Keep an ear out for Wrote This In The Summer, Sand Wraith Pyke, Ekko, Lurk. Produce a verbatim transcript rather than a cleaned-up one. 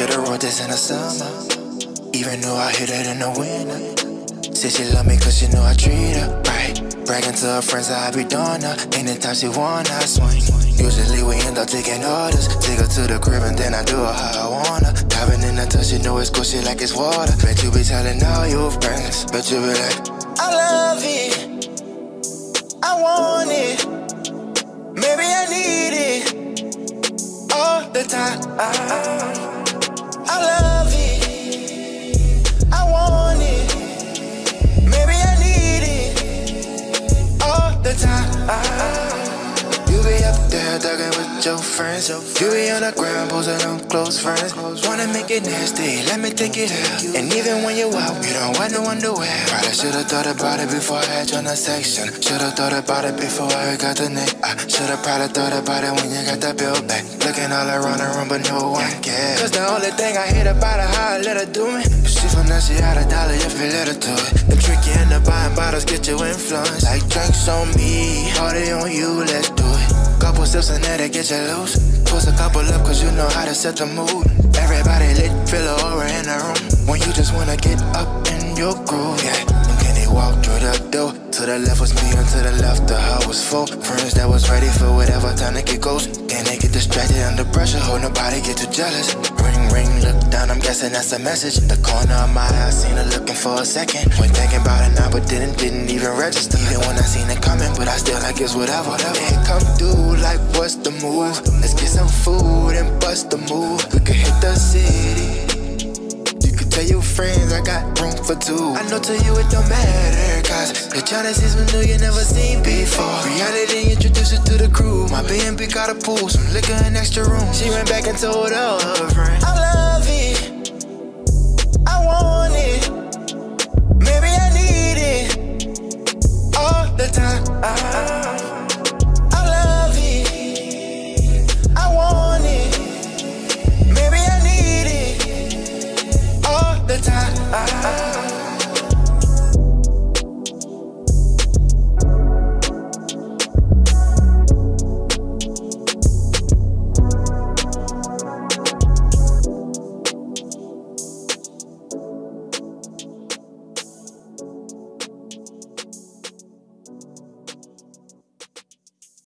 Should've wrote this in the summer, even though I hit it in the winter. Said she love me cause she know I treat her right. Bragging to her friends that I be doing her. Anytime she want, I swing. Usually we end up taking orders. Take her to the crib and then I do her how I want her. Diving in the touch, you know it's cool, shit like it's water. Bet you be telling all your friends. Bet you be like, I love it, I want it, maybe I need it all the time. I love it, I want it, maybe I need it all the time. You be up there thugging with your friends. You be on the ground posing on close friends. Wanna make it nasty, let me take it out. And even when you out, you don't want no underwear. Probably should've thought about it before I had your section. Should've thought about it before I got the neck. I should've probably thought about it when you got that bill back. Looking all around the room, but no one cares. Cause the only thing I hate about her, how I let her do me. She finesse you out a dollar if you let her do it. The trick you end up buying bottles, get your influence. Like drinks on me, party on you, let's do it. Couple sips and that'll get you loose. Push a couple up cause you know how to set the mood. Everybody lit, feel the aura in the room. When you just wanna get up in your groove, yeah. And can they walk through the door? To the left was me and to the left the house was full. Friends that was ready for whatever time to get goes. Then they get distracted under pressure, hope nobody get too jealous. Ring, ring, look down, I'm guessing that's a message. The corner of my eye, I seen her looking for a second. Went thinking about it now, but didn't, didn't even register. Even when I seen it coming, but I still like it's whatever. It come through like what's the move? Let's get some food and bust the move. We could hit the city. Tell your friends I got room for two. I know to you it don't matter, cause the China sees me new you never seen before. Reality introduced her to the crew. My B and B got a pool, some liquor in extra room. She went back and told her friend, I love it, I want